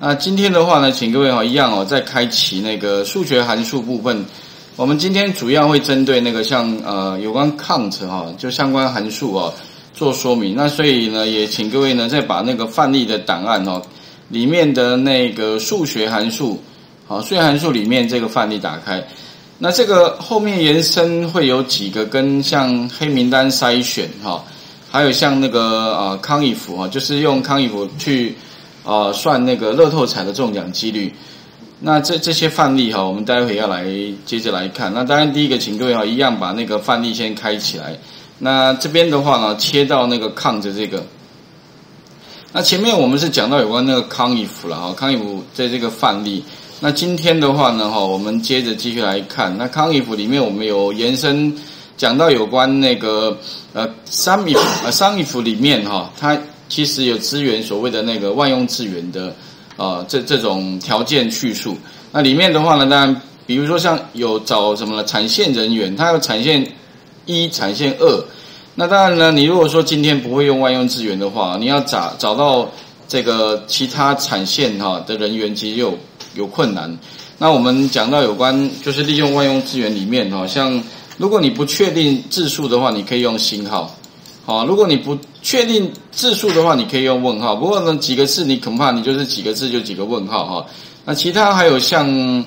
那今天的话呢，请各位一样再开启那个数学函数部分。我们今天主要会针对那个像有关 count 就相关函数做说明。那所以呢，也请各位再把那个范例的档案里面的那个数学函数，数学函数里面这个范例打开。那这个后面延伸会有几个跟像黑名单筛选还有像那个康义福就是用康义福去算那个乐透彩的中奖几率。那这些范例我们待会要来接着来看。那当然第一个，请各位一样把那个范例先开起来。那这边的话呢，切到那个count这个。那前面我们是讲到有关那个count了count在这个范例。那今天的话呢，我们接着继续来看。那count里面我们有延伸讲到有关那个sum if里面它其实有支援所谓的那个万用字元的这种条件叙述。那里面的话呢，当然比如说像有找什么呢产线人员，它有产线1、产线2。那当然呢，你如果说今天不会用万用字元的话，你要找到这个其他产线的人员，其实有困难。那我们讲到有关就是利用万用字元里面像如果你不确定字数的话，你可以用星号。好，如果你不确定字数的话，你可以用问号。不过呢，几个字你恐怕你就是几个字就几个问号那其他还有像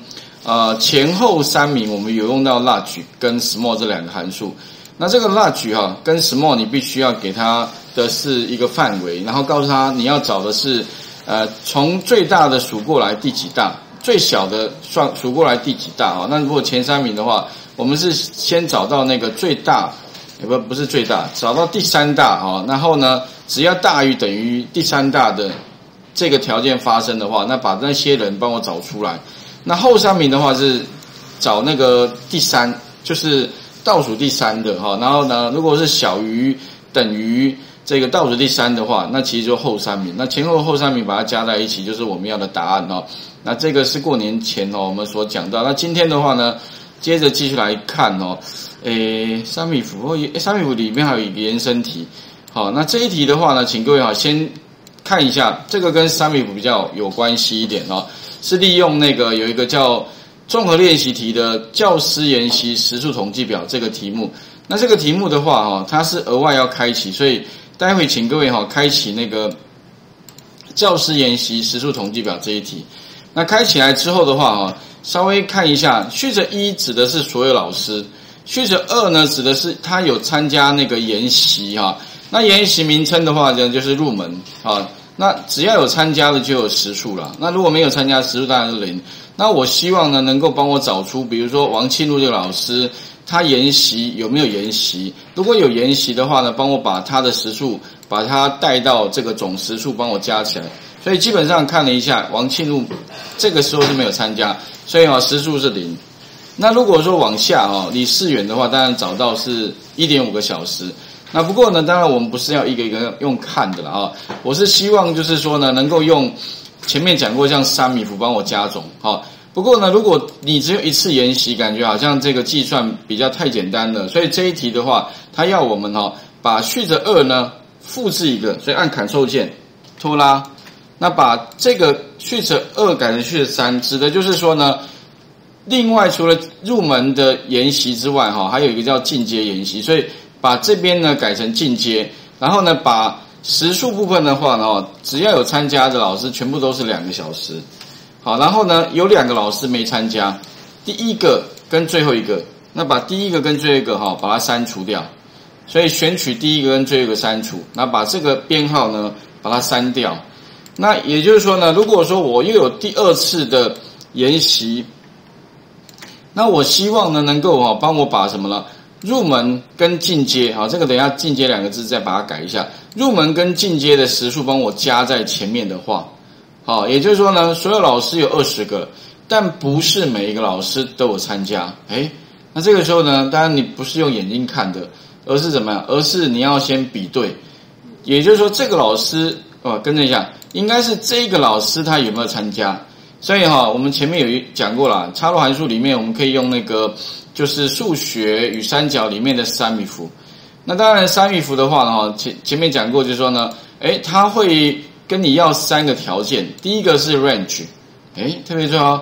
前后三名，我们有用到 large 跟 small 这两个函数。那这个 large 跟 small 你必须要给它的是一个范围，然后告诉它你要找的是从最大的数过来第几大，最小的数过来第几大那如果前三名的话，我们是先找到那个最大。不是最大，找到第三大然后呢，只要大于等于第三大的这个条件发生的话，那把那些人帮我找出来。那后三名的话是找那个第三，就是倒数第三的然后呢，如果是小于等于这个倒数第三的话，那其实就后三名。那前后三名把它加在一起，就是我们要的答案那这个是过年前我们所讲到。那今天的话呢，接着继续来看三米符里面还有一个延伸题。好，那这一题的话呢，请各位先看一下，这个跟三米符比较有关系一点是利用那个有一个叫综合练习题的教师研习时数统计表这个题目。那这个题目的话它是额外要开启，所以待会请各位开启那个教师研习时数统计表这一题。那开起来之后的话稍微看一下，序则1指的是所有老师，序则2呢指的是他有参加那个研习那研习名称的话就是入门那只要有参加的就有时数啦，那如果没有参加时数当然是0。那我希望呢能够帮我找出，比如说王庆禄这个老师他研习有没有研习，如果有研习的话呢，帮我把他的时数把他带到这个总时数帮我加起来。所以基本上看了一下，王庆禄这个时候是没有参加，所以时数是0。那如果说往下李世远的话，当然找到是 1.5 个小时。那不过呢，当然我们不是要一个一个用看的了我是希望就是说呢，能够用前面讲过像三米符帮我加总不过呢，如果你只有一次研习，感觉好像这个计算比较太简单了，所以这一题的话，它要我们把序则2呢复制一个，所以按 Ctrl 键拖拉。那把这个序则2改成序则3，指的就是说呢，另外除了入门的研习之外还有一个叫进阶研习，所以把这边呢改成进阶，然后呢把时数部分的话呢，只要有参加的老师全部都是2个小时。好，然后呢有2个老师没参加，第一个跟最后一个，那把第一个跟最后一个把它删除掉，所以选取第一个跟最后一个删除，那把这个编号呢把它删掉。那也就是说呢，如果说我又有第二次的研习，那我希望呢能够帮我把什么呢入门跟进阶这个等一下进阶2个字再把它改一下，入门跟进阶的时数帮我加在前面的话也就是说呢，所有老师有20个，但不是每一个老师都有参加。那这个时候呢，当然你不是用眼睛看的，而是怎么样，而是你要先比对，也就是说这个老师跟着一下应该是这个老师他有没有参加。所以我们前面有讲过啦，插入函数里面我们可以用那个就是数学与三角里面的sum if。那当然sum if的话前面讲过，就是说呢它会跟你要三个条件，第一个是 range， 特别重要。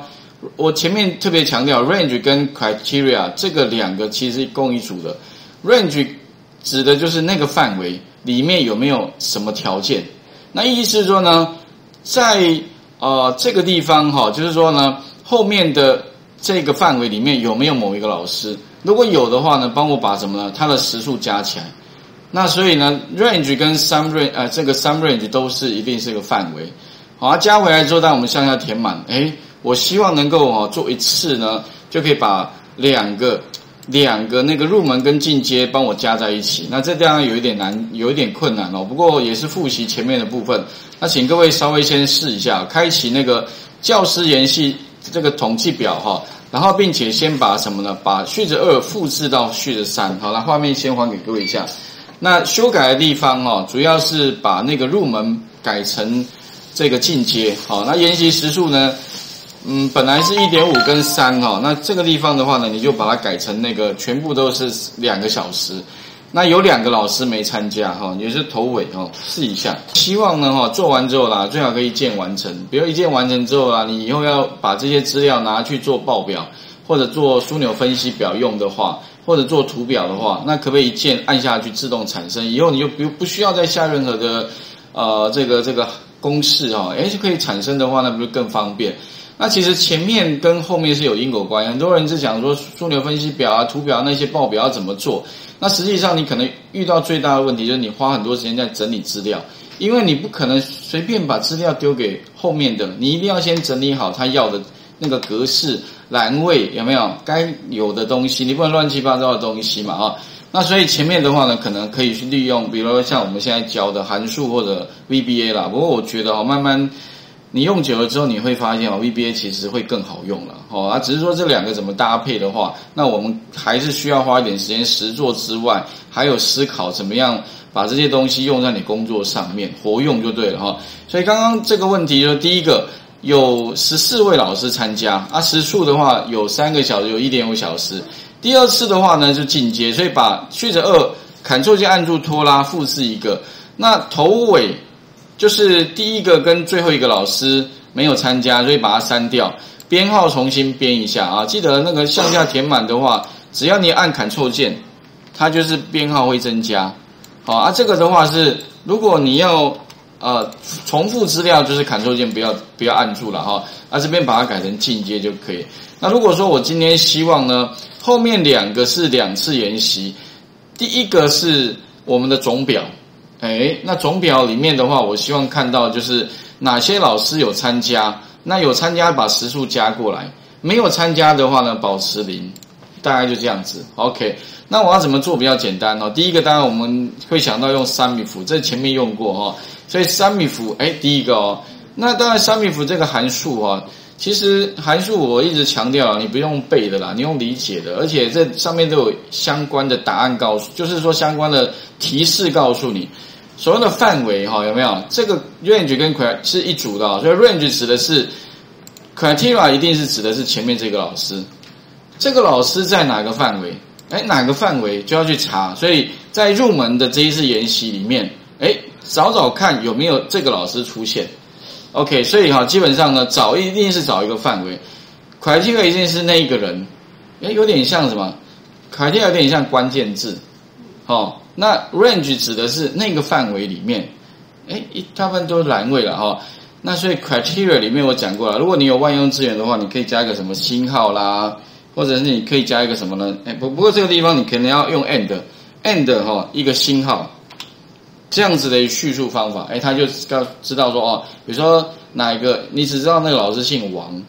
我前面特别强调 range 跟 criteria 这个两个其实是共一组的。range 指的就是那个范围里面有没有什么条件。那意思是说呢，在这个地方哈，就是说呢，后面的这个范围里面有没有某一个老师？如果有的话呢，帮我把什么呢？他的时数加起来。那所以呢 ，range 跟 sum range 这个 sum range 都是一定是一个范围。好，加回来之后，当我们向下填满，我希望能够做一次呢，就可以把两个那个入门跟进阶帮我加在一起。那这当然有一点难，有一点困难哦。不过也是复习前面的部分。那请各位稍微先试一下，开启那个教师研习这个统计表哈，然后并且先把什么呢？把序则2复制到序则3。好，那画面先还给各位一下。那修改的地方主要是把那个入门改成这个进阶。好，那研习时数呢，本来是 1.5 跟3那这个地方的话呢，你就把它改成那个全部都是2个小时。那有2个老师没参加也是头尾试一下。希望呢做完之后啦，最好可以一键完成。比如一键完成之后啦，你以后要把这些资料拿去做报表，或者做枢纽分析表用的话，或者做图表的话，那可不可以一键按下去自动产生？以后你就不需要再下任何的这个公式就可以产生的话，那不是更方便？那其实前面跟后面是有因果关系，很多人是讲说枢纽分析表啊、图表那些报表要怎么做？那实际上你可能遇到最大的问题就是你花很多时间在整理资料，因为你不可能随便把资料丢给后面的，你一定要先整理好他要的那个格式、栏位有没有该有的东西，你不能乱七八糟的东西嘛那所以前面的话呢，可能可以去利用，比如说像我们现在教的函数或者 VBA 啦。不过我觉得慢慢你用久了之后，你会发现VBA 其实会更好用了只是说这两个怎么搭配的话，那我们还是需要花一点时间实作之外，还有思考怎么样把这些东西用在你工作上面，活用就对了所以刚刚这个问题就是第一个。有14位老师参加时数的话有3个小时，有 1.5 小时。第二次的话呢就进阶，所以把序则2 Ctrl 键按住拖拉复制一个。那头尾就是第一个跟最后一个老师没有参加，所以把它删掉，编号重新编一下记得那个向下填满的话，只要你按 Ctrl 键，它就是编号会增加。好这个的话是如果你要重复资料就是Ctrl键不要按住了这边把它改成进阶就可以。那如果说我今天希望呢，后面2个是2次研习，第一个是我们的总表，那总表里面的话，我希望看到就是哪些老师有参加，那有参加把时数加过来，没有参加的话呢保持0，大概就这样子。 OK， 那我要怎么做比较简单第一个当然我们会想到用三米符，这前面用过所以三米符第一个那当然三米符这个函数其实函数我一直强调你不用背的啦，你用理解的，而且这上面都有相关的答案告诉，就是说相关的提示告诉你所谓的范围有没有，这个 range 跟 criteria 是一组的所以 range 指的是 criteria 一定是指的是前面这个老师，这个老师在哪个范围哪个范围就要去查，所以在入门的这一次研习里面找找看有没有这个老师出现。 OK， 所以基本上呢找一定是找一个范围， criteria 一定是那一个人有点像什么 criteria 有点像关键字那 range 指的是那个范围里面大部分都是栏位了那所以 criteria 里面我讲过了，如果你有万用资源的话，你可以加一个什么星号啦，或者是你可以加一个什么呢不过这个地方你可能要用 and 一个星号这样子的叙述方法他就知道说比如说哪一个你只知道那个老师姓王，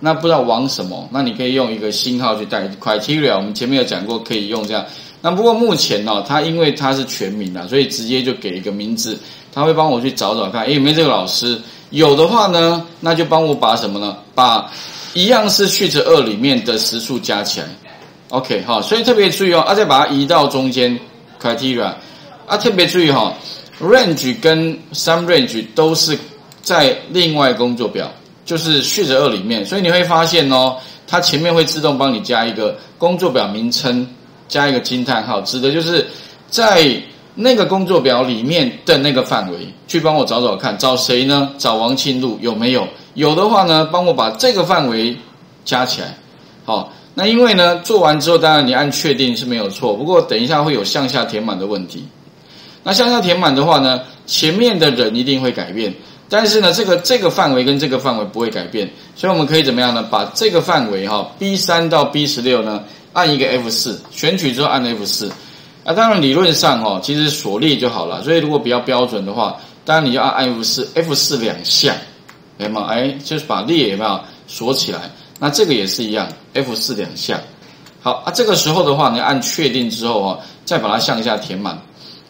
那不知道王什么，那你可以用一个星号去代替 criteria， 我们前面有讲过可以用这样。那不过目前他因为他是全名啦，所以直接就给一个名字，他会帮我去找找看有没有这个老师，有的话呢那就帮我把什么呢，把一样是序则2里面的时数加起来。 OK 所以特别注意再把它移到中间 criteria 特别注意range 跟 sum range 都是在另外工作表，就是序则2里面，所以你会发现它前面会自动帮你加一个工作表名称加一个惊叹号，指的就是在那个工作表里面的那个范围，去帮我找找看，找谁呢？找王庆路有没有？有的话呢，帮我把这个范围加起来。好，那因为呢，做完之后，当然你按确定是没有错，不过等一下会有向下填满的问题。那向下填满的话呢，前面的人一定会改变，但是呢，这个范围跟这个范围不会改变，所以我们可以怎么样呢？把这个范围哈 B3 到 B16 呢，按一个 F4 选取之后按 F4。 啊，当然理论上哦，其实锁列就好了。所以如果比较标准的话，当然你就按 F4 两下，有没有？哎，就是把列有没有锁起来？那这个也是一样 ，F4 两下。好啊，这个时候的话，你按确定之后哦，再把它向下填满。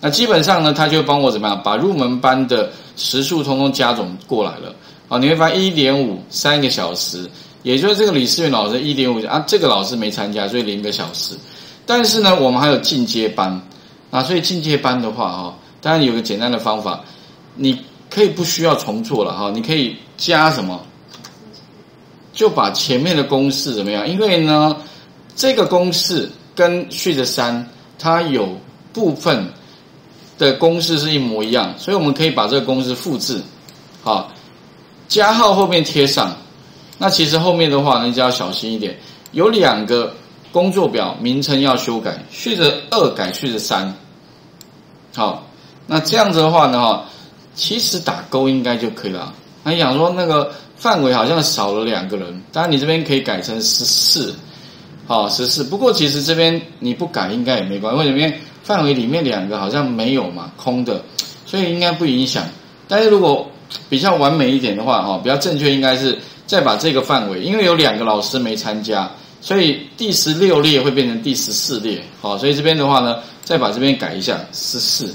那基本上呢，它就帮我怎么样把入门班的时数通通加总过来了。啊，你会发现 1.5 3个小时，也就是这个李思源老师 1.5 啊，这个老师没参加，所以0个小时。但是呢，我们还有进阶班，啊，所以进阶班的话，哈，当然有个简单的方法，你可以不需要重做了，哈，你可以加什么，就把前面的公式怎么样？因为呢，这个公式跟序的3，它有部分的公式是一模一样，所以我们可以把这个公式复制，好，加号后面贴上。那其实后面的话呢，你就要小心一点，有2个。工作表名称要修改，序则2改序则3。好，那这样子的话呢，哈，其实打勾应该就可以了。那你想说那个范围好像少了2个人，当然你这边可以改成14，好，14。不过其实这边你不改应该也没关系，因为里面范围里面2个好像没有嘛，空的，所以应该不影响。但是如果比较完美一点的话，哈，比较正确应该是再把这个范围，因为有2个老师没参加。所以第16列会变成第14列，好，所以这边的话呢，再把这边改一下14，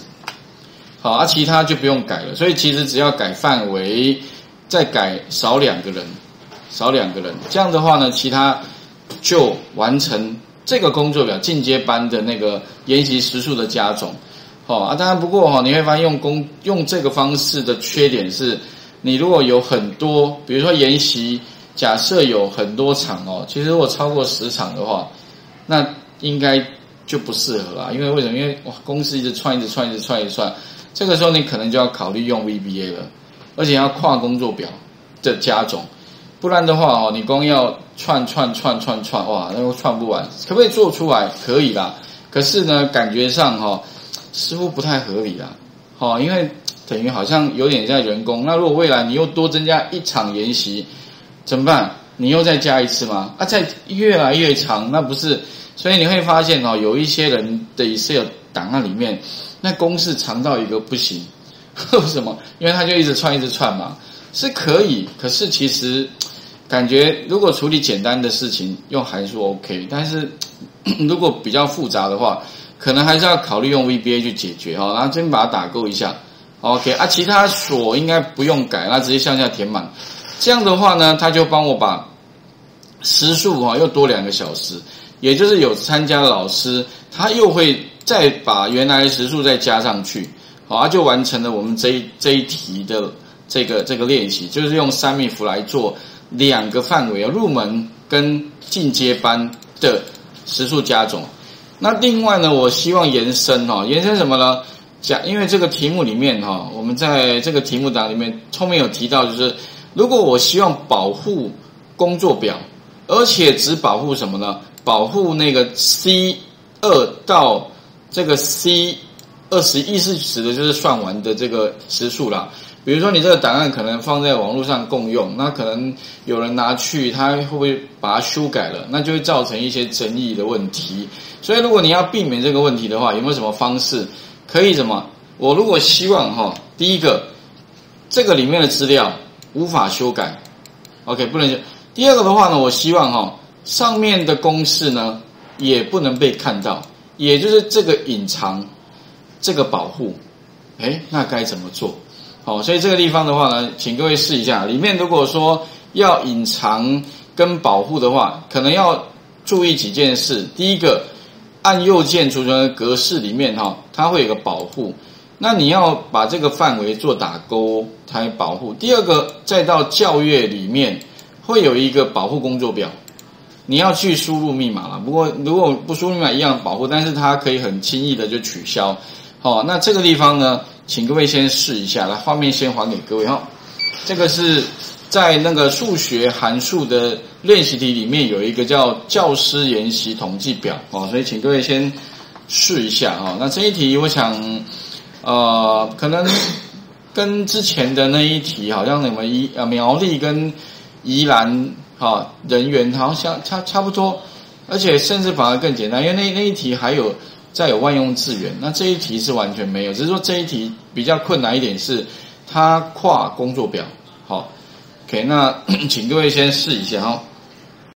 好啊，其他就不用改了。所以其实只要改范围，再改少两个人，这样的话呢，其他就完成这个工作表进阶班的那个研习时数的加总，好啊。当然不过哈，你会发现用这个方式的缺点是，你如果有很多，比如说研习。假设有很多场哦，其实如果超过10场的话，那应该就不适合啦。因为为什么？因为哇，公式一直串，这个时候你可能就要考虑用 VBA 了，而且要跨工作表的加总，不然的话哦，你光要串，哇，那个串不完。可不可以做出来？可以啦，可是呢，感觉上哦，似乎不太合理啦。哦，因为等于好像有点在人工。那如果未来你又多增加1场研习。怎么办？你又再加一次吗？啊，再越来越长，那不是？所以你会发现哦，有一些人的 Excel 档案里面，那公式长到一个不行，为什么？因为它就一直串嘛，是可以。可是其实感觉，如果处理简单的事情用函数 OK， 但是如果比较复杂的话，可能还是要考虑用 VBA 去解决哈。然后先把它打勾一下 ，OK 啊，其他锁应该不用改，那直接向下填满。这样的话呢，他就帮我把时数又多2个小时，也就是有参加的老师，他又会再把原来的时数再加上去，好，他就完成了我们这一题的这个练习，就是用3米符来做2个范围啊，入门跟进阶班的时数加总。那另外呢，我希望延伸什么呢？因为这个题目里面哈，我们在这个题目档里面后面有提到就是。如果我希望保护工作表，而且只保护什么呢？保护那个 C2 到这个 C20， 意思指的就是算完的这个时数啦。比如说你这个档案可能放在网络上共用，那可能有人拿去，他会不会把它修改了？那就会造成一些争议的问题。所以如果你要避免这个问题的话，有没有什么方式可以什么？我如果希望哈，第一个，这个里面的资料。无法修改 ，OK 不能修。第二个的话呢，我希望上面的公式呢也不能被看到，也就是这个隐藏，这个保护，那该怎么做？好，所以这个地方的话呢，请各位试一下。里面如果说要隐藏跟保护的话，可能要注意几件事。第一个，按右键储存的格式里面它会有个保护。那你要把这个范围做打勾才保护。第二个，再到教育里面会有一个保护工作表，你要去输入密码了。不过如果不输入密码一样保护，但是它可以很轻易的就取消。好，那这个地方呢，请各位先试一下，来，画面先还给各位哈。这个是在那个数学函数的练习题里面有一个叫教师研习统计表哦，所以请各位先试一下哦。那这一题我想，可能跟之前的那一题好像什么苗栗跟宜兰哈人员好像差不多，而且甚至反而更简单，因为那一题还有。 再有万用字元，那这一题是完全没有，只是说这一题比较困难一点是它跨工作表。好 ，OK， 那请各位先试一下哈。